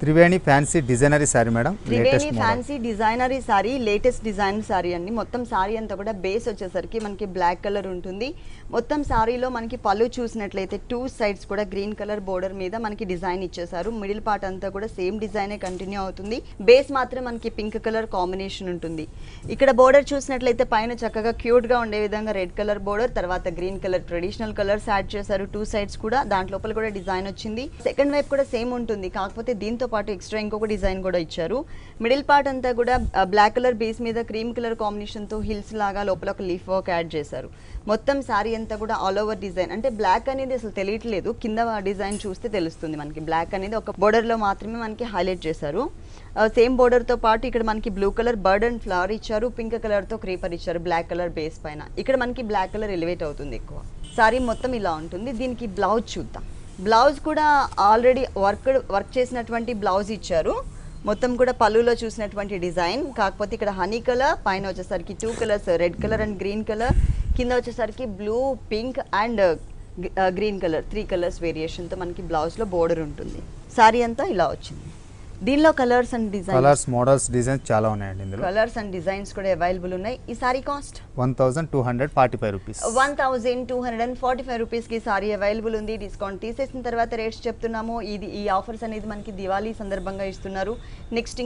त्रिवेणी fancy डिजाइनरी सारी madam त्रिवेणी fancy डिजाइनरी सारी latest design सारी अंडी మొత్తం సారీ అంతా కూడా బేస్ వచ్చేసరికి మనకి బ్లాక్ కలర్ ఉంటుంది మొత్తం సారీలో మనకి పళ్ళు చూసినట్లయితే టూ సైడ్స్ కూడా గ్రీన్ కలర్ బోర్డర్ మీద మనకి డిజైన్ ఇచ్చేసారు మిడిల్ పార్ట్ అంతా కూడా సేమ్ డిజైనే కంటిన్యూ అవుతుంది బేస్ మాత్రమే మనకి పింక్ కలర్ కాంబినేషన్ ఉంటుంది ఇక్కడ బోర్డర్ చూసినట్లయితే పైన చక్కగా క్యూట్ గా ఉండే విధంగా రెడ్ కలర్ బోర్డర్ తర్వాత green colour traditional colours add చేశారు టూ సైడ్స్ కూడా దాని లోపల కూడా డిజైన్ వచ్చింది సెకండ్ వైపు కూడా సేమ్ ఉంటుంది కాకపోతే దీంతో పాటు ఎక్స్ట్రా ఇంకొక డిజైన్ కూడా ఇచ్చారు మిడిల్ పార్ట్ అంతా కూడా బ్లాక్ కలర్ బేస్ మీద క్రీమ్ కలర్ కాంబినేషన్ తో హిల్స్ లాగా లోపల ఒక లీఫ్ వర్క్ యాడ్ చేశారు మొత్తం సారీ అంతా కూడా ఆల్ ఓవర్ డిజైన్ అంటే బ్లాక్ అనేది అసలు తెలియట్లేదు కింద డిజైన్ చూస్తే తెలుస్తుంది మనకి బ్లాక్ అనేది ఒక బోర్డర్ లో మాత్రమే మనకి హైలైట్ చేశారు సేమ్ బోర్డర్ తో పాటు ఇక్కడ మనకి blue colour bird and flower ఇచ్చారు పింక్ కలర్ తో క్రీపర్ ఇచ్చారు బ్లాక్ కలర్ బేస్ పైన ఇక్కడ మనకి బ్లాక్ కలర్ ఎలివేట్ అవుతుంది ఎక్కువ సారీ మొత్తం ఇలా ఉంటుంది దీనికి బ్లౌజ్ చూద్దాం బ్లౌజ్ కూడా ఆల్రెడీ వర్క్ చేసినటువంటి బ్లౌజ్ ఇచ్చారు మొత్తం కూడా పళ్ళులో చూసినటువంటి డిజైన్ కాకపోతే ఇక్కడ హనీ కలర్ పైన వచ్చేసరికి two colours red colour and green colour కింద వచ్చేసరికి blue pink and green colour three colours వేరియేషన్తో మనకి బ్లౌజ్లో బోర్డర్ ఉంటుంది సారీ అంతా ఇలా వచ్చింది దీనిలో colours and designs colours models designs చాలా ఉన్నాయండి ఇందులో కలర్స్ అండ్ డిజైన్స్ కూడా అవైలబుల్ ఉన్నాయి ఈ సారీ కాస్ట్ 1245 రూపాయస్ 1245 రూపాయస్ కి సారీ అవైలబుల్ ఉంది డిస్కౌంట్ తీసేసిన తర్వాత రేట్స్ చెప్తున్నాము ఇది ఈ ఆఫర్స్ అనేది మనకి దివాళీ సందర్భంగా ఇస్తున్నారు నెక్స్ట్